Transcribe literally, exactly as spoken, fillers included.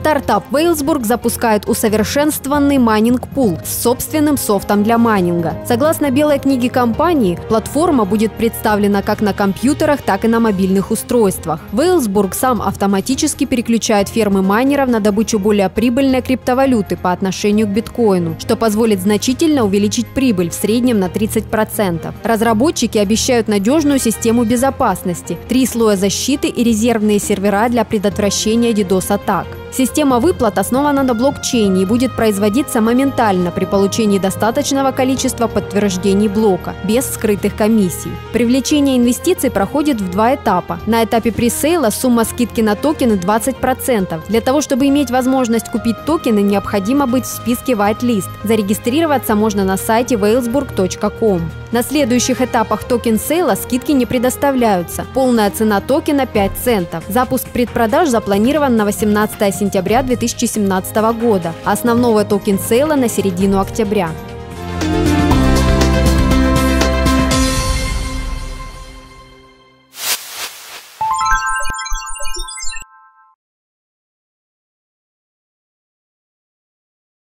Стартап «Whalesburg» запускает усовершенствованный майнинг-пул с собственным софтом для майнинга. Согласно белой книге компании, платформа будет представлена как на компьютерах, так и на мобильных устройствах. «Whalesburg» сам автоматически переключает фермы майнеров на добычу более прибыльной криптовалюты по отношению к биткоину, что позволит значительно увеличить прибыль в среднем на тридцать процентов. Разработчики обещают надежную систему безопасности, три слоя защиты и резервные сервера для предотвращения ддос-атак. Система выплат основана на блокчейне и будет производиться моментально при получении достаточного количества подтверждений блока, без скрытых комиссий. Привлечение инвестиций проходит в два этапа. На этапе пресейла сумма скидки на токены двадцать процентов. Для того, чтобы иметь возможность купить токены, необходимо быть в списке WhiteList. Зарегистрироваться можно на сайте whalesburg точка com. На следующих этапах токен сейла скидки не предоставляются. Полная цена токена пять центов. Запуск предпродаж запланирован на восемнадцатое сентября две тысячи семнадцатого года, а основного токен сейла на середину октября.